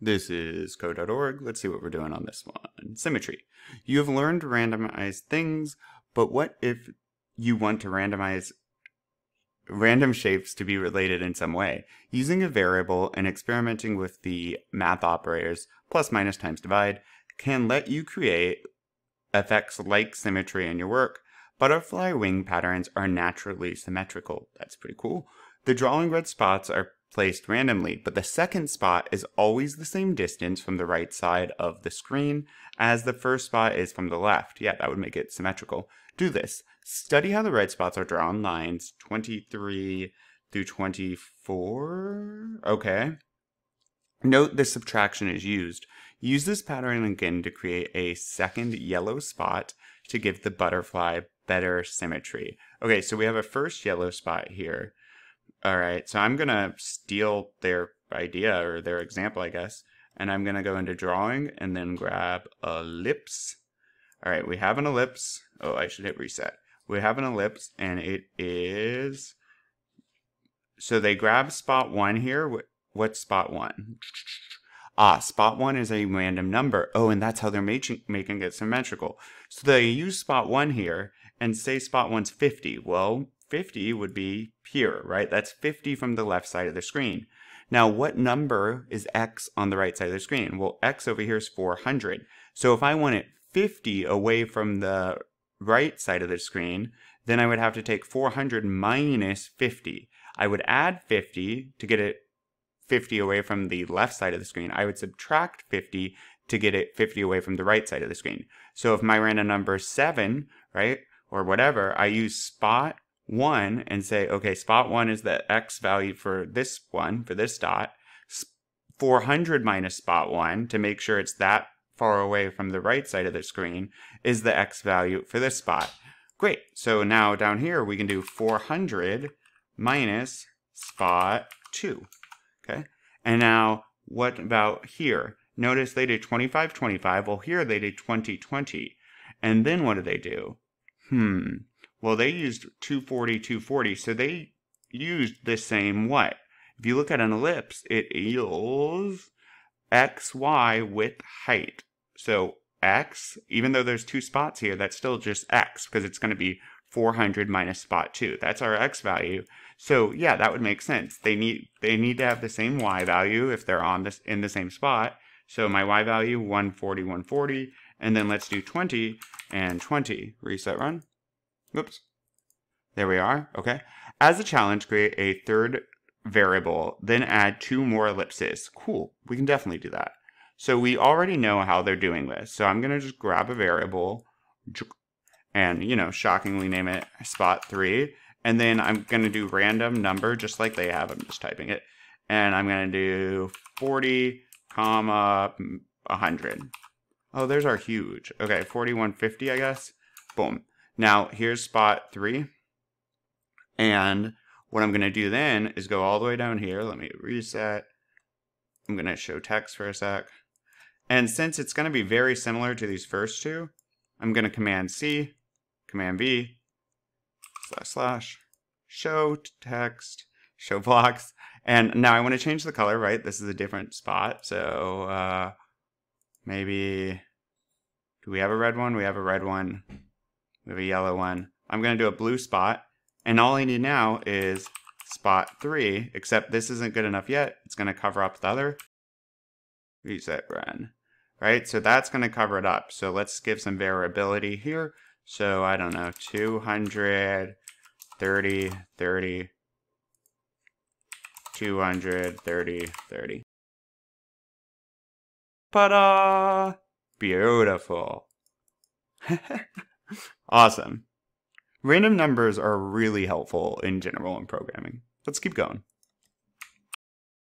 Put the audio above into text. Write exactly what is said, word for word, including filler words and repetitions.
This is code dot org. Let's see what we're doing on this one. Symmetry. You have learned to randomize things, but what if you want to randomize random shapes to be related in some way? Using a variable and experimenting with the math operators plus, minus, times, divide can let you create effects like symmetry in your work. Butterfly wing patterns are naturally symmetrical. That's pretty cool. The drawing red spots are placed randomly, but the second spot is always the same distance from the right side of the screen as the first spot is from the left. Yeah, that would make it symmetrical. Do this. Study how the red spots are drawn lines twenty-three through twenty-four. Okay. Note this subtraction is used. Use this pattern again to create a second yellow spot to give the butterfly better symmetry. Okay, so we have a first yellow spot here. All right, so I'm gonna steal their idea or their example, I guess, and I'm gonna go into drawing and then grab ellipse. All right, we have an ellipse. Oh, I should hit reset. We have an ellipse and it is, so they grab spot one here. What's spot one? Ah, spot one is a random number. Oh, and that's how they're making, making it symmetrical. So they use spot one here and say spot one's fifty. Well, fifty would be here, right? That's fifty from the left side of the screen. Now, what number is X on the right side of the screen? Well, X over here is four hundred. So if I want it fifty away from the right side of the screen, then I would have to take four hundred minus fifty. I would add fifty to get it fifty away from the left side of the screen. I would subtract fifty to get it fifty away from the right side of the screen. So if my random number is seven, right, or whatever, I use spot one and say, okay, spot one is the X value for this one, for this dot, four hundred minus spot one to make sure it's that far away from the right side of the screen is the X value for this spot. Great, so now down here we can do four hundred minus spot two. Okay, and now what about here? Notice they did twenty-five, twenty-five. Well, here they did twenty, twenty. And then what do they do? Hmm. Well, they used two forty, two forty. So they used the same what? If you look at an ellipse, it yields x, y with height. So x, even though there's two spots here, that's still just x because it's going to be four hundred minus spot two. That's our x value. So yeah, that would make sense. They need they need to have the same y value if they're on this in the same spot. So my y value one forty, one forty, and then let's do twenty and twenty. Reset run. Oops. There we are. Okay. As a challenge, create a third variable, then add two more ellipses. Cool. We can definitely do that. So we already know how they're doing this. So I'm gonna just grab a variable and, you know, shockingly name it spot three. And then I'm going to do random number, just like they have. I'm just typing it. And I'm going to do forty, comma, one hundred. Oh, there's our huge. Okay, forty, one fifty, I guess. Boom. Now, here's spot three. And what I'm going to do then is go all the way down here. Let me reset. I'm going to show text for a sec. And since it's going to be very similar to these first two, I'm going to Command-C, Command-V, slash slash show text, show blocks, and now I want to change the color, right? This is a different spot, so uh, maybe, do we have a red one? We have a red one, we have a yellow one. I'm going to do a blue spot, and all I need now is spot three, except this isn't good enough yet. It's going to cover up the other. Reset run, right? So that's going to cover it up. So let's give some variability here. So, I don't know, two hundred, thirty, thirty, two hundred, thirty, thirty. Ta-da! Beautiful. Awesome. Random numbers are really helpful in general in programming. Let's keep going.